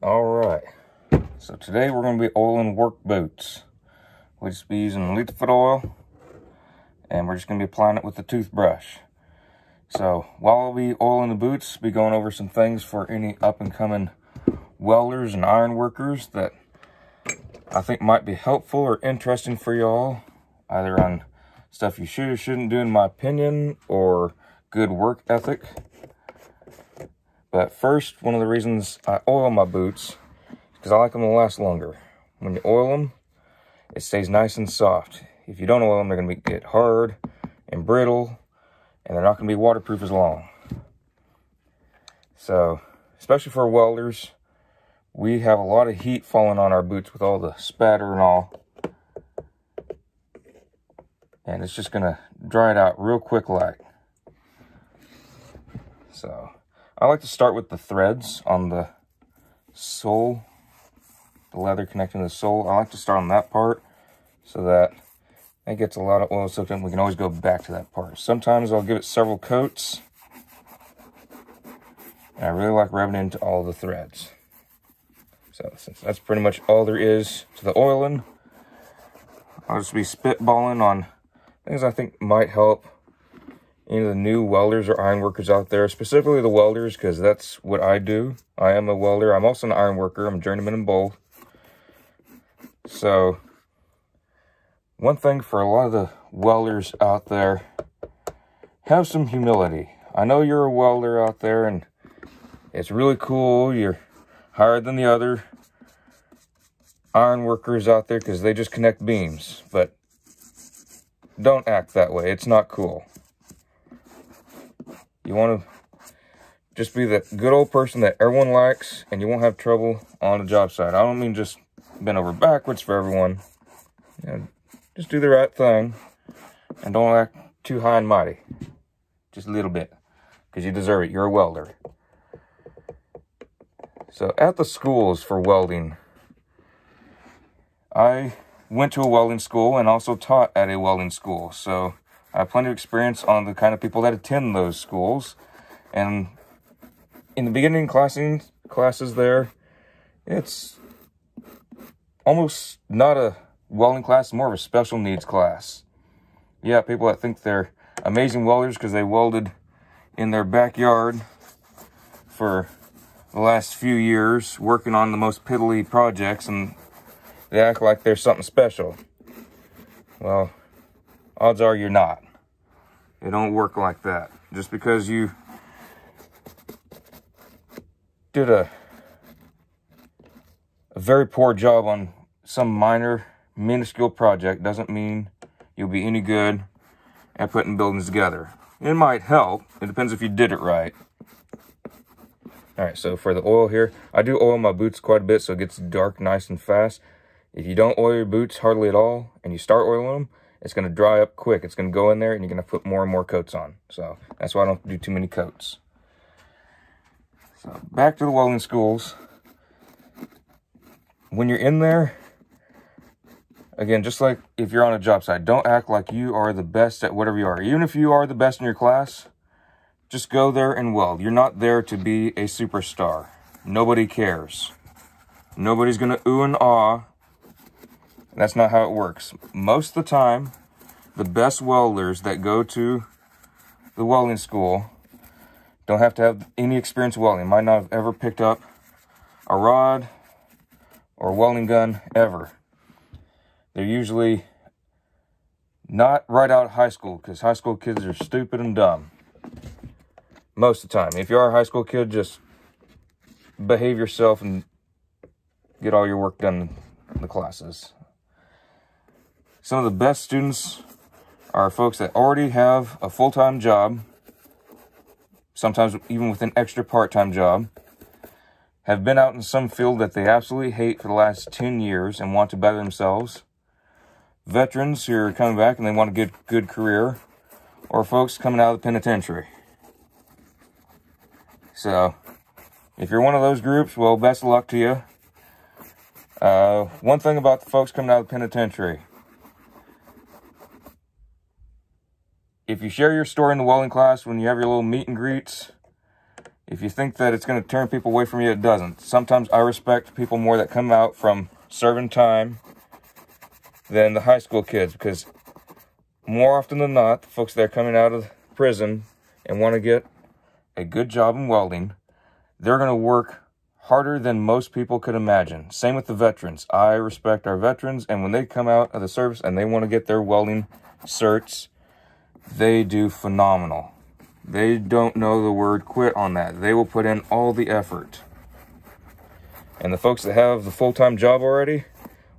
All right, so today we're going to be oiling work boots. We'll just be using liquid oil, and we're just going to be applying it with the toothbrush. So while we oiling the boots, we'll be going over some things for any up-and-coming welders and iron workers that I think might be helpful or interesting for y'all, either on stuff you should or shouldn't do, in my opinion, or good work ethic. But first, one of the reasons I oil my boots is because I like them to last longer. When you oil them, it stays nice and soft. If you don't oil them, they're going to get hard and brittle, and they're not going to be waterproof as long. So, especially for welders, we have a lot of heat falling on our boots with all the spatter and all. And it's just going to dry it out real quick like. So I like to start with the threads on the sole, the leather connecting the sole. I like to start on that part so that it gets a lot of oil soaked in. We can always go back to that part. Sometimes I'll give it several coats. And I really like rubbing into all the threads. So since that's pretty much all there is to the oiling, I'll just be spitballing on things I think might help any of the new welders or iron workers out there, specifically the welders, because that's what I do. I am a welder. I'm also an iron worker. I'm a journeyman in both. So, one thing for a lot of the welders out there, have some humility. I know you're a welder out there, and it's really cool. You're higher than the other iron workers out there because they just connect beams. But don't act that way. It's not cool. You want to just be the good old person that everyone likes, and you won't have trouble on the job site. I don't mean just bend over backwards for everyone. You know, just do the right thing, and don't act too high and mighty. Just a little bit, because you deserve it. You're a welder. So at the schools for welding, I went to a welding school and also taught at a welding school. So I have plenty of experience on the kind of people that attend those schools. And in the beginning classes there, it's almost not a welding class, more of a special needs class. Yeah, people that think they're amazing welders because they welded in their backyard for the last few years, working on the most piddly projects, and they act like they're something special. Well, odds are you're not. It don't work like that. Just because you did a very poor job on some minor, minuscule project doesn't mean you'll be any good at putting buildings together. It might help. It depends if you did it right. All right, so for the oil here, I do oil my boots quite a bit so it gets dark nice and fast. If you don't oil your boots hardly at all and you start oiling them, it's going to dry up quick. It's going to go in there, and you're going to put more and more coats on. So that's why I don't do too many coats. So back to the welding schools. When you're in there, again, just like if you're on a job site, don't act like you are the best at whatever you are. Even if you are the best in your class, just go there and weld. You're not there to be a superstar. Nobody cares. Nobody's going to ooh and ah. That's not how it works. Most of the time, the best welders that go to the welding school don't have to have any experience welding. Might not have ever picked up a rod or a welding gun ever. They're usually not right out of high school because high school kids are stupid and dumb. Most of the time. If you are a high school kid, just behave yourself and get all your work done in the classes. Some of the best students are folks that already have a full-time job, sometimes even with an extra part-time job, have been out in some field that they absolutely hate for the last 10 years and want to better themselves, veterans who are coming back and they want a good career, or folks coming out of the penitentiary. So, if you're one of those groups, well, best of luck to you. One thing about the folks coming out of the penitentiary. If you share your story in the welding class when you have your little meet and greets, If you think that it's going to turn people away from you, it doesn't. Sometimes I respect people more that come out from serving time than the high school kids, because more often than not, the folks that are coming out of prison and want to get a good job in welding, they're going to work harder than most people could imagine. Same with the veterans. I respect our veterans, and when they come out of the service and they want to get their welding certs, they do phenomenal. They don't know the word quit on that. They will put in all the effort. And the folks that have the full-time job already,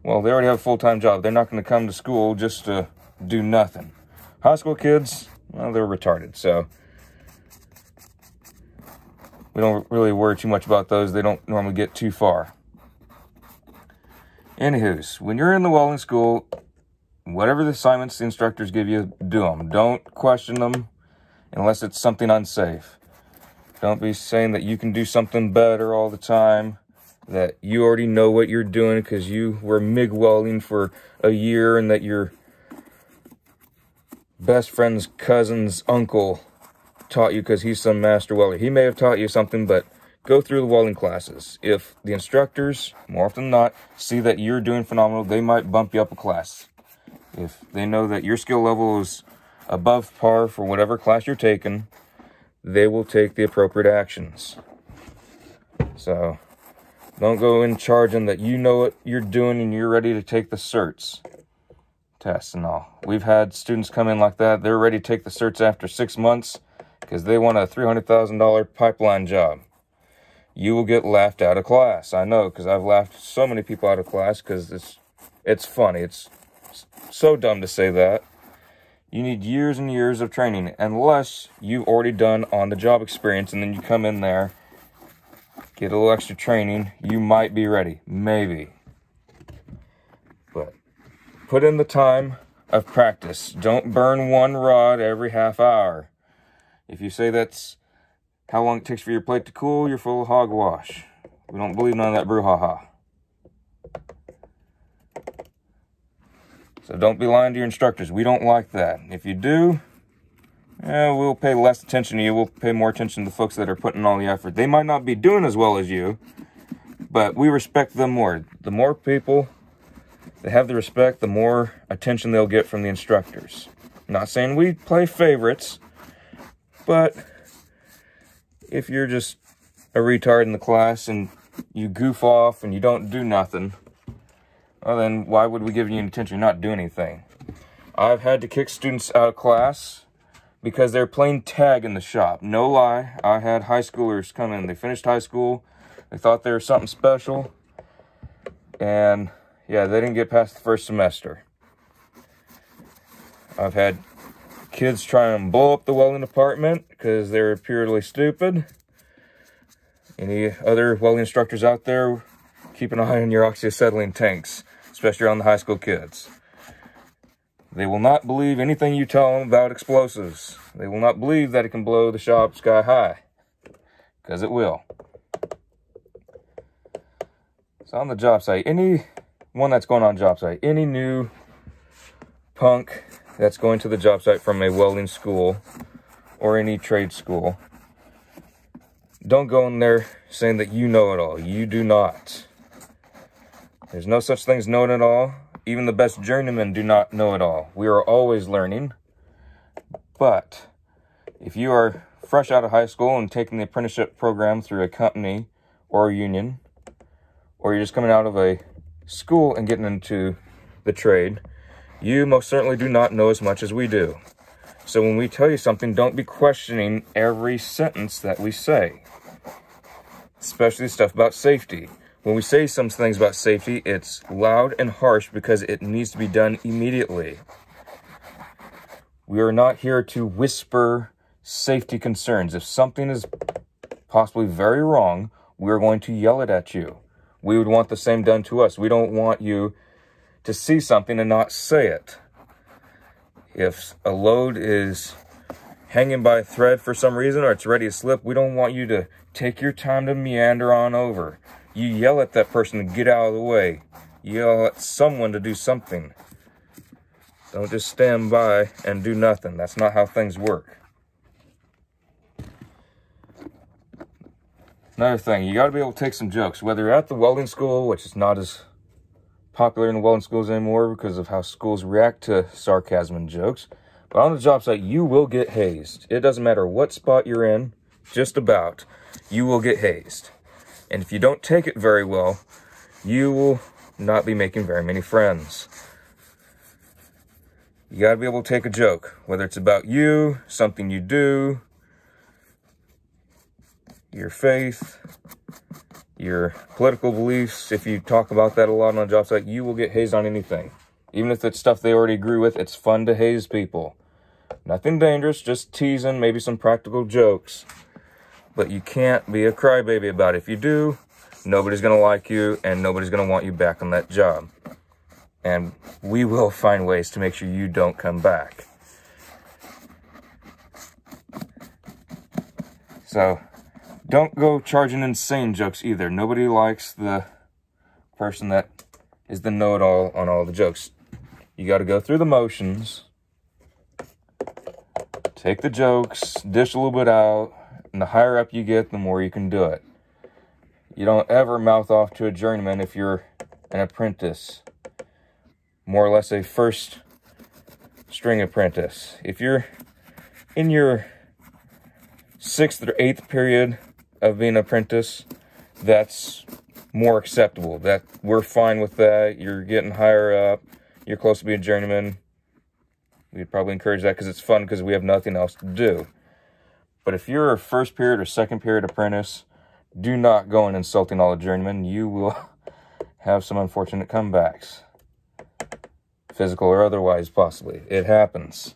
well, they already have a full-time job. They're not going to come to school just to do nothing. High school kids, well, they're retarded. So we don't really worry too much about those. They don't normally get too far. Anywho's, when you're in the welding school, whatever the assignments the instructors give you, do them. Don't question them. Unless it's something unsafe. Don't be saying that you can do something better all the time, that you already know what you're doing because you were MIG welding for a year and that your best friend's cousin's uncle taught you because he's some master welder. He may have taught you something, but go through the welding classes. If the instructors, more often than not, see that you're doing phenomenal, they might bump you up a class. If they know that your skill level is above par for whatever class you're taking, they will take the appropriate actions. So don't go in charging that you know what you're doing and you're ready to take the certs, tests and all. We've had students come in like that. They're ready to take the certs after 6 months because they want a $300,000 pipeline job. You will get laughed out of class. I know, because I've laughed so many people out of class because it's funny. It's so dumb to say that. You need years and years of training, unless you've already done on-the-job experience, and then you come in there, get a little extra training, you might be ready, maybe. But put in the time of practice. Don't burn one rod every half hour. If you say that's how long it takes for your plate to cool, you're full of hogwash. We don't believe none of that brouhaha. So don't be lying to your instructors. We don't like that. If you do, we'll pay less attention to you. We'll pay more attention to the folks that are putting all the effort. They might not be doing as well as you, but we respect them more. The more people that have the respect, the more attention they'll get from the instructors. I'm not saying we play favorites, but if you're just a retard in the class and you goof off and you don't do nothing, well, then why would we give you attention? You're not doing anything. I've had to kick students out of class because they're playing tag in the shop. No lie, I had high schoolers come in. They finished high school. They thought they were something special. And, yeah, they didn't get past the first semester. I've had kids try and blow up the welding department because they were purely stupid. Any other welding instructors out there, keep an eye on your oxyacetylene tanks, especially on the high school kids. They will not believe anything you tell them about explosives. They will not believe that it can blow the shop sky high, because it will. So on the job site, any one that's going on job site, any new punk that's going to the job site from a welding school or any trade school, don't go in there saying that you know it all. You do not. There's no such thing as knowing it all. Even the best journeymen do not know it all. We are always learning. But if you are fresh out of high school and taking the apprenticeship program through a company or a union, or you're just coming out of a school and getting into the trade, you most certainly do not know as much as we do. So when we tell you something, don't be questioning every sentence that we say, especially stuff about safety. When we say some things about safety, it's loud and harsh because it needs to be done immediately. We are not here to whisper safety concerns. If something is possibly very wrong, we're going to yell it at you. We would want the same done to us. We don't want you to see something and not say it. If a load is hanging by a thread for some reason or it's ready to slip, we don't want you to take your time to meander on over. You yell at that person to get out of the way. You yell at someone to do something. Don't just stand by and do nothing. That's not how things work. Another thing, you got to be able to take some jokes, whether you're at the welding school, which is not as popular in the welding schools anymore because of how schools react to sarcasm and jokes. But on the job site, you will get hazed. It doesn't matter what spot you're in, just about, you will get hazed. And if you don't take it very well, you will not be making very many friends. You gotta be able to take a joke, whether it's about you, something you do, your faith, your political beliefs. If you talk about that a lot on a job site, you will get hazed on anything. Even if it's stuff they already agree with, it's fun to haze people. Nothing dangerous, just teasing, maybe some practical jokes. But you can't be a crybaby about it. If you do, nobody's going to like you and nobody's going to want you back on that job. And we will find ways to make sure you don't come back. So, don't go charging insane jokes either. Nobody likes the person that is the know-it-all on all the jokes. You got to go through the motions, take the jokes, dish a little bit out, and the higher up you get, the more you can do it. You don't ever mouth off to a journeyman if you're an apprentice, more or less a first string apprentice. If you're in your 6th or 8th period of being an apprentice, that's more acceptable. That we're fine with that. You're getting higher up, you're close to being a journeyman. We'd probably encourage that because it's fun, because we have nothing else to do. But if you're a first period or second period apprentice, do not go in insulting all the journeymen. You will have some unfortunate comebacks, physical or otherwise, possibly. It happens.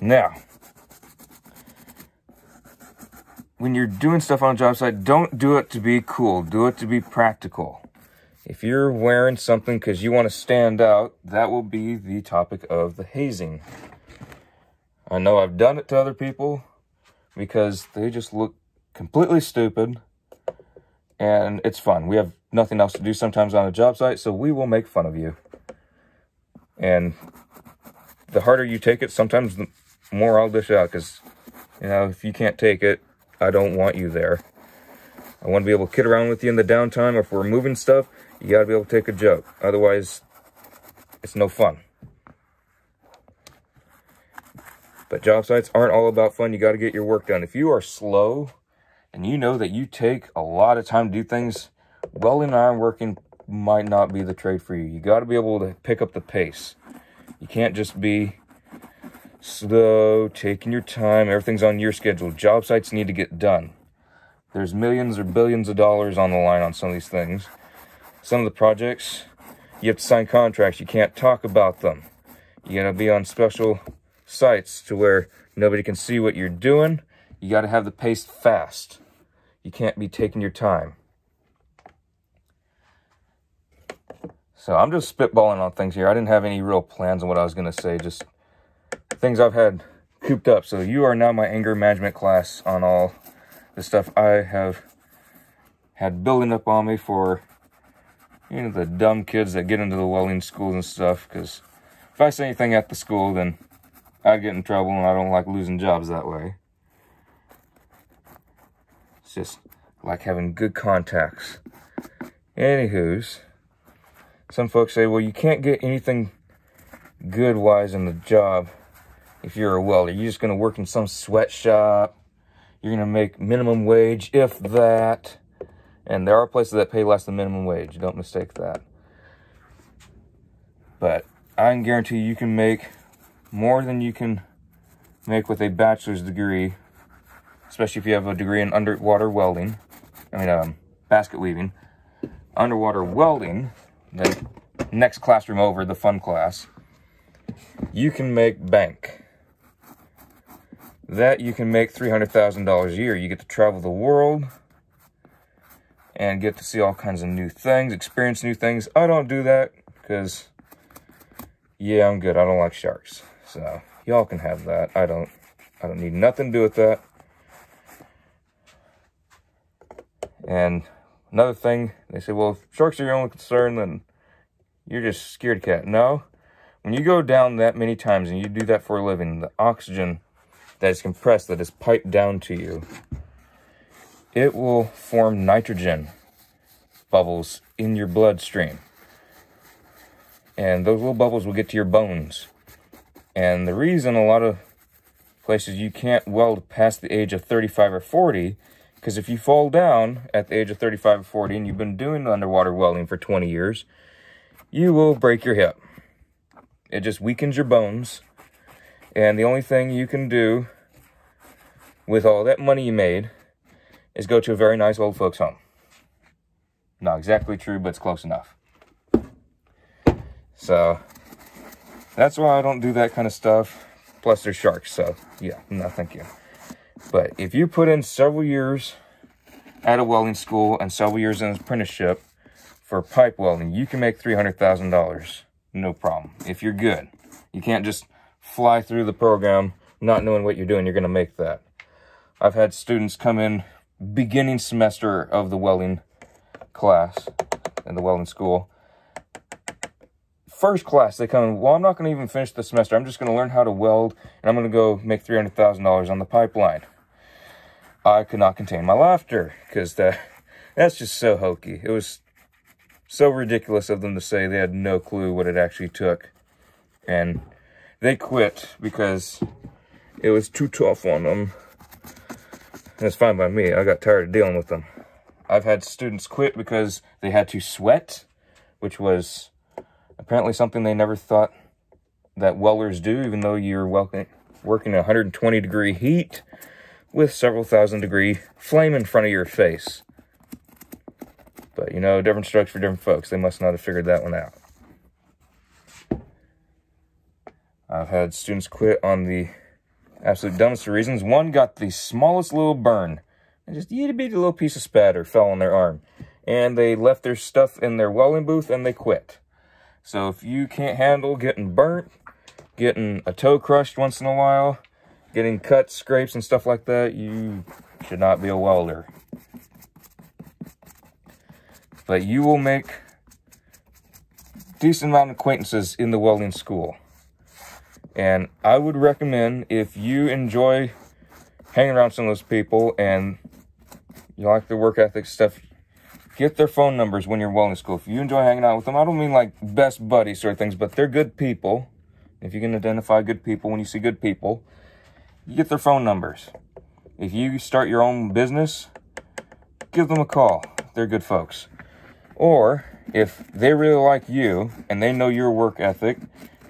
Now, when you're doing stuff on a job site, don't do it to be cool. Do it to be practical. If you're wearing something because you want to stand out, that will be the topic of the hazing. I know I've done it to other people because they just look completely stupid, and it's fun. We have nothing else to do sometimes on a job site, so we will make fun of you. And the harder you take it, sometimes the more I'll dish out, because, you know, if you can't take it, I don't want you there. I want to be able to kid around with you in the downtime. If we're moving stuff, you got to be able to take a joke. Otherwise, it's no fun. But job sites aren't all about fun. You got to get your work done. If you are slow and you know that you take a lot of time to do things, welding and ironworking might not be the trade for you. You got to be able to pick up the pace. You can't just be slow, taking your time, everything's on your schedule. Job sites need to get done. There's millions or billions of dollars on the line on some of these things. Some of the projects, you have to sign contracts. You can't talk about them. You gotta be on special sites to where nobody can see what you're doing. You gotta have the pace fast. You can't be taking your time. So I'm just spitballing on things here. I didn't have any real plans on what I was gonna say, just things I've had cooped up. So you are now my anger management class on all the stuff I have had building up on me for, you know, the dumb kids that get into the welding schools and stuff. Because if I say anything at the school, then I get in trouble, and I don't like losing jobs that way. It's just like having good contacts. Anywho's, some folks say, well, you can't get anything good-wise in the job. If you're a welder, you're just going to work in some sweatshop. You're going to make minimum wage, if that. And there are places that pay less than minimum wage. Don't mistake that. But I can guarantee you can make more than you can make with a bachelor's degree, especially if you have a degree in underwater welding. I mean, basket weaving. Underwater welding, the next classroom over, the fun class. You can make bank. That you can make $300,000 a year. You get to travel the world and get to see all kinds of new things, experience new things. I don't do that because, yeah, I'm good. I don't like sharks. So y'all can have that. I don't need nothing to do with that. And another thing, they say, well, if sharks are your only concern, then you're just a scared cat. No. When you go down that many times and you do that for a living, the oxygen that is compressed, that is piped down to you, it will form nitrogen bubbles in your bloodstream. And those little bubbles will get to your bones. And the reason a lot of places you can't weld past the age of 35 or 40, because if you fall down at the age of 35 or 40 and you've been doing underwater welding for 20 years, you will break your hip. It just weakens your bones. And the only thing you can do with all that money you made is go to a very nice old folks home. Not exactly true, but it's close enough. So that's why I don't do that kind of stuff. Plus there's sharks, so yeah, no thank you. But if you put in several years at a welding school and several years in an apprenticeship for pipe welding, you can make $300,000, no problem, if you're good. You can't just fly through the program not knowing what you're doing, you're gonna make that. I've had students come in beginning semester of the welding class in the welding school. First class, they come in, well, I'm not going to even finish the semester. I'm just going to learn how to weld, and I'm going to go make $300,000 on the pipeline. I could not contain my laughter, because that's just so hokey. It was so ridiculous of them to say they had no clue what it actually took. And they quit because it was too tough on them. And it's fine by me. I got tired of dealing with them. I've had students quit because they had to sweat, which was apparently something they never thought that welders do, even though you're working at 120 degree heat with several thousand degree flame in front of your face. But you know, different strokes for different folks. They must not have figured that one out. I've had students quit on the absolute dumbest of reasons. One got the smallest little burn. And just a bitty little piece of spatter fell on their arm. And they left their stuff in their welding booth and they quit. So if you can't handle getting burnt, getting a toe crushed once in a while, getting cuts, scrapes, and stuff like that, you should not be a welder. But you will make a decent amount of acquaintances in the welding school. And I would recommend, if you enjoy hanging around some of those people and you like the work ethic stuff, get their phone numbers when you're in welding school. If you enjoy hanging out with them, I don't mean like best buddy sort of things, but they're good people. If you can identify good people when you see good people, you get their phone numbers. If you start your own business, give them a call. They're good folks. Or if they really like you and they know your work ethic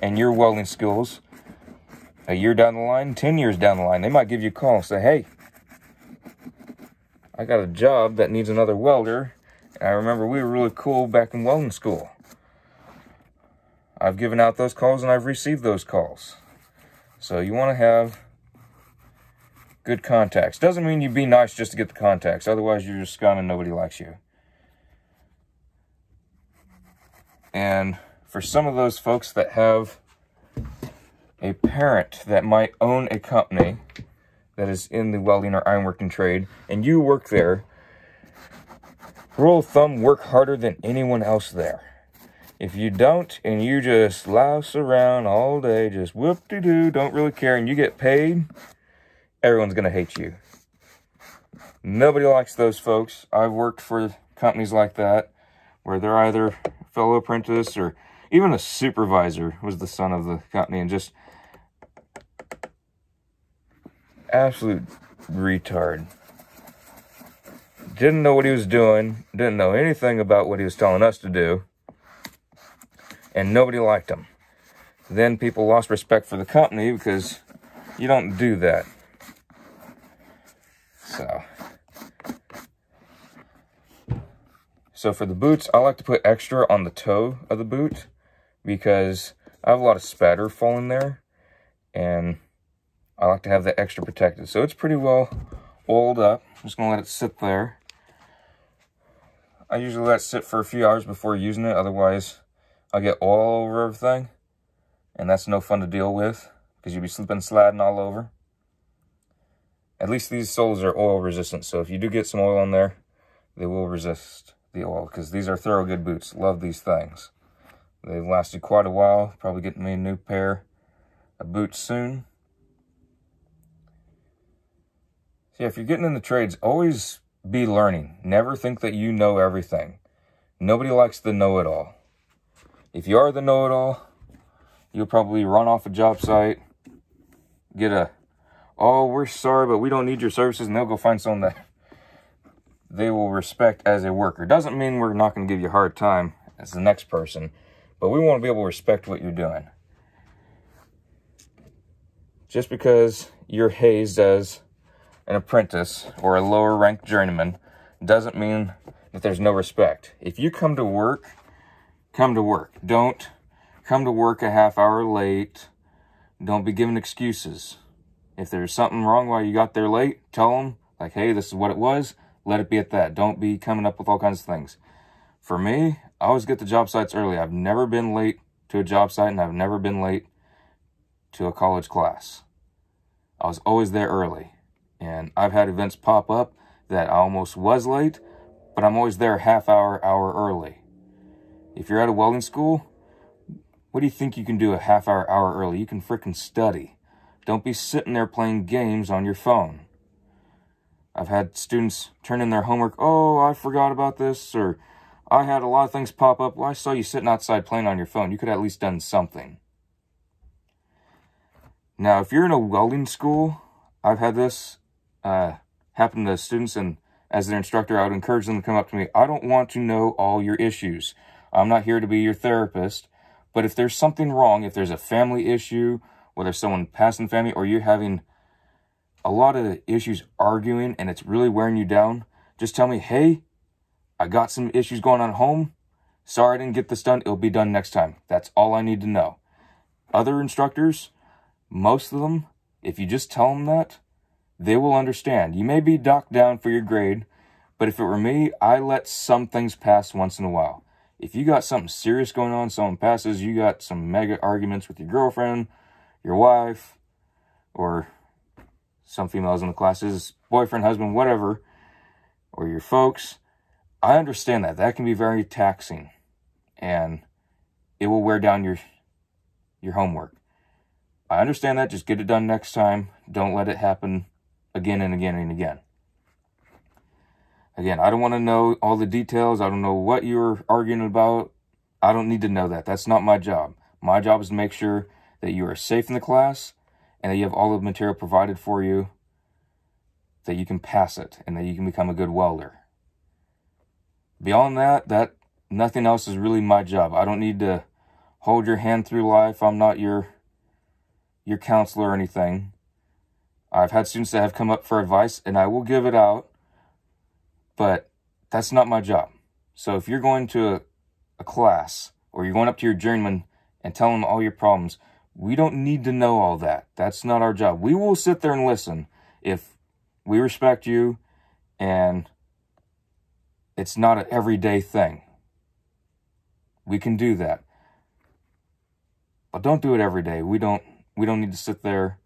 and your welding skills, a year down the line, 10 years down the line, they might give you a call and say, hey, I got a job that needs another welder. I remember we were really cool back in welding school. I've given out those calls and I've received those calls. So you want to have good contacts. Doesn't mean you be nice just to get the contacts. Otherwise you're just scum and nobody likes you. And for some of those folks that have a parent that might own a company that is in the welding or ironworking trade and you work there, rule of thumb, work harder than anyone else there. If you don't and you just louse around all day, just whoop-de-doo, don't really care, and you get paid, everyone's going to hate you. Nobody likes those folks. I've worked for companies like that where they're either fellow apprentice or even a supervisor was the son of the company and just absolute retard. Didn't know what he was doing. Didn't know anything about what he was telling us to do. And nobody liked him. Then people lost respect for the company because you don't do that. So for the boots, I like to put extra on the toe of the boot because I have a lot of spatter falling there. And I like to have that extra protected. So it's pretty well oiled up. I'm just going to let it sit there. I usually let it sit for a few hours before using it, otherwise I get oil all over everything, and that's no fun to deal with, because you'll be slipping and sliding all over. At least these soles are oil resistant, so if you do get some oil on there, they will resist the oil, because these are Thorogood boots. Love these things. They've lasted quite a while, probably getting me a new pair of boots soon. So yeah, if you're getting in the trades, always Be learning. Never think that you know everything. Nobody likes the know-it-all. If you are the know-it-all, you'll probably run off a job site, get a, oh, we're sorry, but we don't need your services, and they'll go find someone that they will respect as a worker. Doesn't mean we're not going to give you a hard time as the next person, but we want to be able to respect what you're doing. Just because you're hazed as an apprentice or a lower ranked journeyman doesn't mean that there's no respect. If you come to work, come to work. Don't come to work a half hour late. Don't be giving excuses. If there's something wrong while you got there late, tell them, like, hey, this is what it was. Let it be at that. Don't be coming up with all kinds of things. For me, I always get to job sites early. I've never been late to a job site, and I've never been late to a college class. I was always there early. And I've had events pop up that I almost was late, but I'm always there half hour, hour early. If you're at a welding school, what do you think you can do a half hour, hour early? You can freaking study. Don't be sitting there playing games on your phone. I've had students turn in their homework, oh, I forgot about this, or I had a lot of things pop up. Well, I saw you sitting outside playing on your phone. You could have at least done something. Now, if you're in a welding school, I've had this happen to students, and as their instructor, I would encourage them to come up to me. I don't want to know all your issues. I'm not here to be your therapist, but if there's something wrong, if there's a family issue, whether someone passed in the family or you're having a lot of issues arguing and it's really wearing you down, just tell me, hey, I got some issues going on at home. Sorry I didn't get this done. It'll be done next time. That's all I need to know. Other instructors, most of them, if you just tell them that, they will understand. You may be docked down for your grade, but if it were me, I let some things pass once in a while. If you got something serious going on, someone passes, you got some mega arguments with your girlfriend, your wife, or some females in the classes, boyfriend, husband, whatever, or your folks, I understand that. That can be very taxing, and it will wear down your homework. I understand that. Just get it done next time. Don't let it happen again and again and again. Again, I don't want to know all the details. I don't know what you were arguing about. I don't need to know that. That's not my job. My job is to make sure that you are safe in the class and that you have all the material provided for you, that you can pass it, and that you can become a good welder. Beyond that, nothing else is really my job. I don't need to hold your hand through life. I'm not your counselor or anything. I've had students that have come up for advice, and I will give it out, but that's not my job. So if you're going to a class, or you're going up to your journeyman and telling them all your problems, we don't need to know all that. That's not our job. We will sit there and listen if we respect you, and it's not an everyday thing. We can do that. But don't do it every day. We don't need to sit there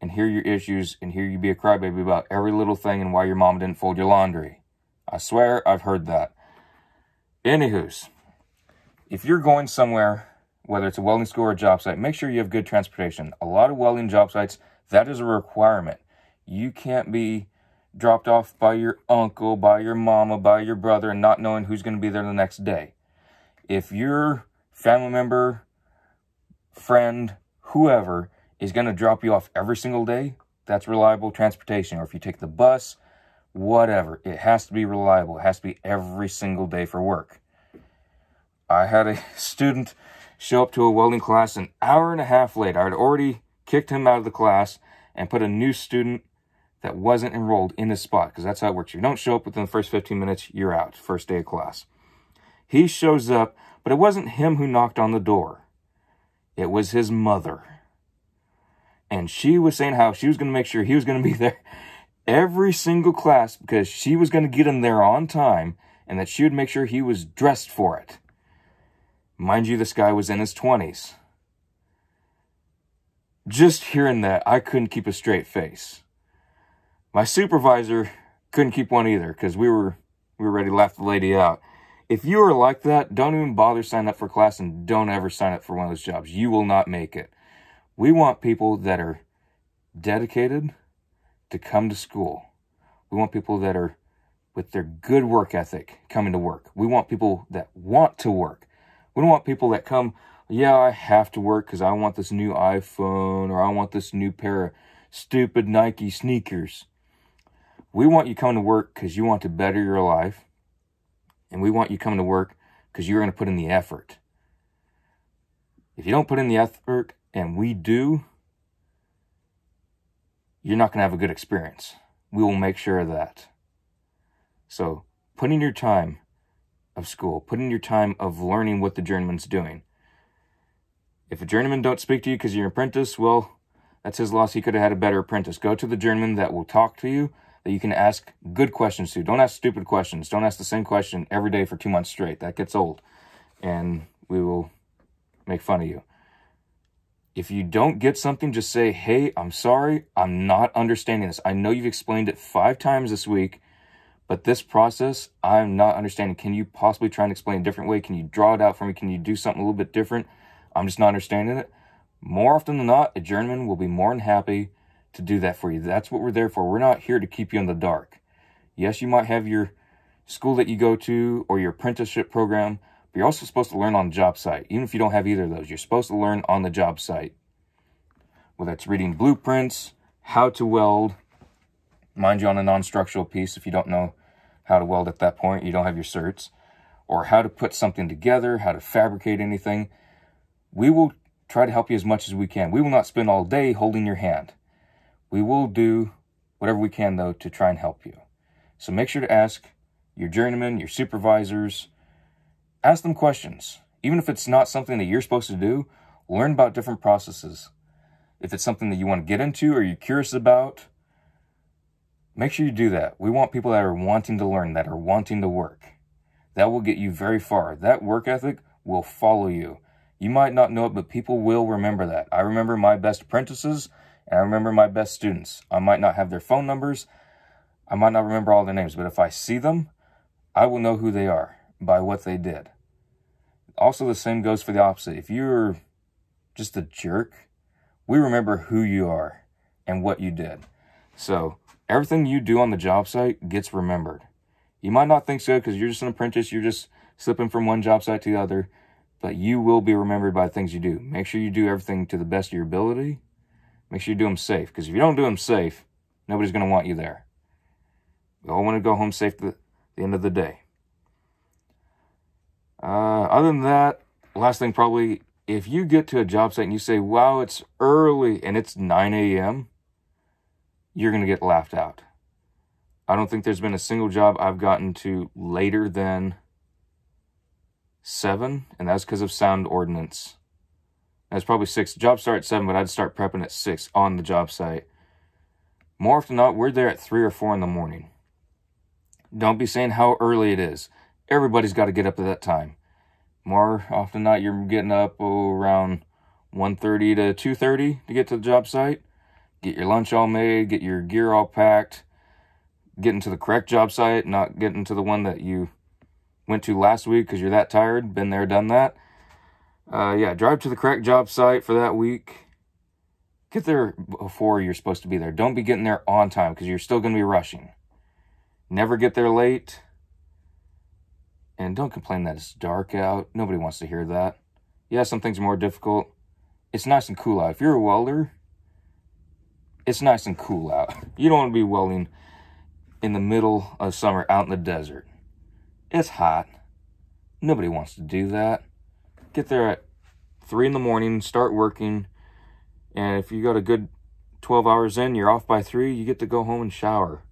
and hear your issues and hear you be a crybaby about every little thing and why your mom didn't fold your laundry. I swear I've heard that. Anywho's, if you're going somewhere, whether it's a welding school or a job site, make sure you have good transportation. A lot of welding job sites, that is a requirement. You can't be dropped off by your uncle, by your mama, by your brother, and not knowing who's going to be there the next day. If your family member, friend, whoever is going to drop you off every single day, that's reliable transportation. Or if you take the bus, whatever. It has to be reliable. It has to be every single day for work. I had a student show up to a welding class an hour and a half late. I had already kicked him out of the class and put a new student that wasn't enrolled in his spot, because that's how it works. If you don't show up within the first 15 minutes, you're out, first day of class. He shows up, but it wasn't him who knocked on the door. It was his mother. And she was saying how she was going to make sure he was going to be there every single class because she was going to get him there on time and that she would make sure he was dressed for it. Mind you, this guy was in his 20s. Just hearing that, I couldn't keep a straight face. My supervisor couldn't keep one either because we were ready to laugh the lady out. If you are like that, don't even bother signing up for class and don't ever sign up for one of those jobs. You will not make it. We want people that are dedicated to come to school. We want people that are with their good work ethic coming to work. We want people that want to work. We don't want people that come, yeah, I have to work because I want this new iPhone or I want this new pair of stupid Nike sneakers. We want you coming to work because you want to better your life. And we want you coming to work because you're going to put in the effort. If you don't put in the effort, and we do, you're not going to have a good experience. We will make sure of that. So put in your time of school. Put in your time of learning what the journeyman's doing. If a journeyman don't speak to you because you're an apprentice, well, that's his loss. He could have had a better apprentice. Go to the journeyman that will talk to you, that you can ask good questions to. Don't ask stupid questions. Don't ask the same question every day for 2 months straight. That gets old. And we will make fun of you. If you don't get something, just say, hey, I'm sorry, I'm not understanding this. I know you've explained it 5 times this week, but this process, I'm not understanding. Can you possibly try and explain a different way? Can you draw it out for me? Can you do something a little bit different? I'm just not understanding it. More often than not, a journeyman will be more than happy to do that for you. That's what we're there for. We're not here to keep you in the dark. Yes, you might have your school that you go to or your apprenticeship program, you're also supposed to learn on the job site. Even if you don't have either of those, you're supposed to learn on the job site. Whether it's reading blueprints, how to weld. Mind you, on a non-structural piece, if you don't know how to weld at that point, you don't have your certs. Or how to put something together, how to fabricate anything. We will try to help you as much as we can. We will not spend all day holding your hand. We will do whatever we can, though, to try and help you. So make sure to ask your journeyman, your supervisors, ask them questions. Even if it's not something that you're supposed to do, learn about different processes. If it's something that you want to get into or you're curious about, make sure you do that. We want people that are wanting to learn, that are wanting to work. That will get you very far. That work ethic will follow you. You might not know it, but people will remember that. I remember my best apprentices, and I remember my best students. I might not have their phone numbers. I might not remember all their names, but if I see them, I will know who they are by what they did. Also, the same goes for the opposite. If you're just a jerk, we remember who you are and what you did. So everything you do on the job site gets remembered. You might not think so because you're just an apprentice. You're just slipping from one job site to the other, but you will be remembered by the things you do. Make sure you do everything to the best of your ability. Make sure you do them safe, because if you don't do them safe, nobody's going to want you there. We all want to go home safe at the end of the day. Other than that, last thing probably, if you get to a job site and you say, wow, it's early and it's 9 a.m., you're going to get laughed out. I don't think there's been a single job I've gotten to later than 7, and that's because of sound ordinance. That's probably 6. Jobs start at 7, but I'd start prepping at 6 on the job site. More often than not, we're there at 3 or 4 in the morning. Don't be saying how early it is. Everybody's got to get up at that time. More often than not, you're getting up around 1:30 to 2:30 to get to the job site. Get your lunch all made, get your gear all packed, get into the correct job site, not getting to the one that you went to last week because you're that tired, been there, done that. Yeah, drive to the correct job site for that week. Get there before you're supposed to be there. Don't be getting there on time because you're still going to be rushing. Never get there late. And don't complain that it's dark out. Nobody wants to hear that. Yeah, some things are more difficult. It's nice and cool out. If you're a welder, it's nice and cool out. You don't want to be welding in the middle of summer out in the desert. It's hot. Nobody wants to do that. Get there at 3 in the morning, start working, and if you got a good 12 hours in, you're off by 3, you get to go home and shower.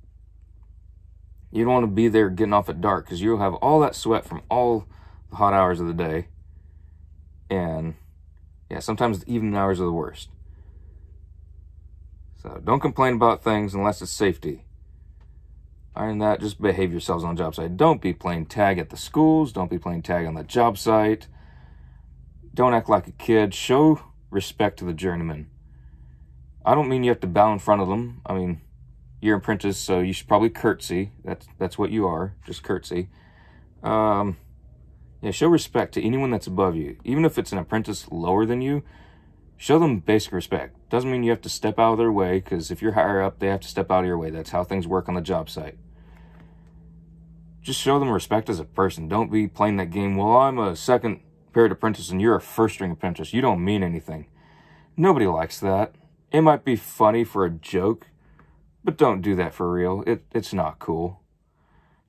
You don't want to be there getting off at dark because you'll have all that sweat from all the hot hours of the day. And yeah, sometimes the evening hours are the worst. So don't complain about things unless it's safety. Other than that, just behave yourselves on the job site. Don't be playing tag at the schools. Don't be playing tag on the job site. Don't act like a kid. Show respect to the journeyman. I don't mean you have to bow in front of them. I mean, you're an apprentice, so you should probably curtsy. That's what you are, just curtsy. Yeah, show respect to anyone that's above you. Even if it's an apprentice lower than you, show them basic respect. Doesn't mean you have to step out of their way, because if you're higher up, they have to step out of your way. That's how things work on the job site. Just show them respect as a person. Don't be playing that game, well, I'm a second period apprentice and you're a first string apprentice. You don't mean anything. Nobody likes that. It might be funny for a joke, but don't do that for real. It's not cool.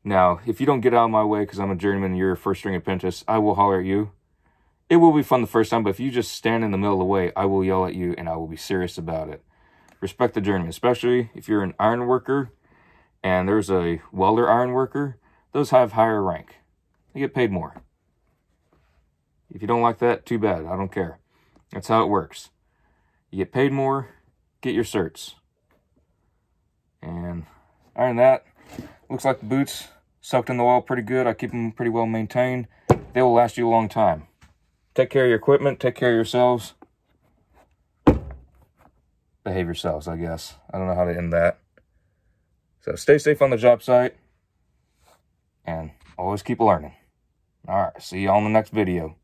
Now, if you don't get out of my way because I'm a journeyman and you're a first string apprentice, I will holler at you. It will be fun the first time, but if you just stand in the middle of the way, I will yell at you and I will be serious about it. Respect the journeyman, especially if you're an iron worker and there's a welder iron worker. Those have higher rank. They get paid more. If you don't like that, too bad. I don't care. That's how it works. You get paid more, get your certs. And iron that. Looks like the boots sucked in the wall pretty good. I keep them pretty well maintained. They will last you a long time. Take care of your equipment. Take care of yourselves. Behave yourselves, I guess. I don't know how to end that. So stay safe on the job site. And always keep learning. All right, see you on the next video.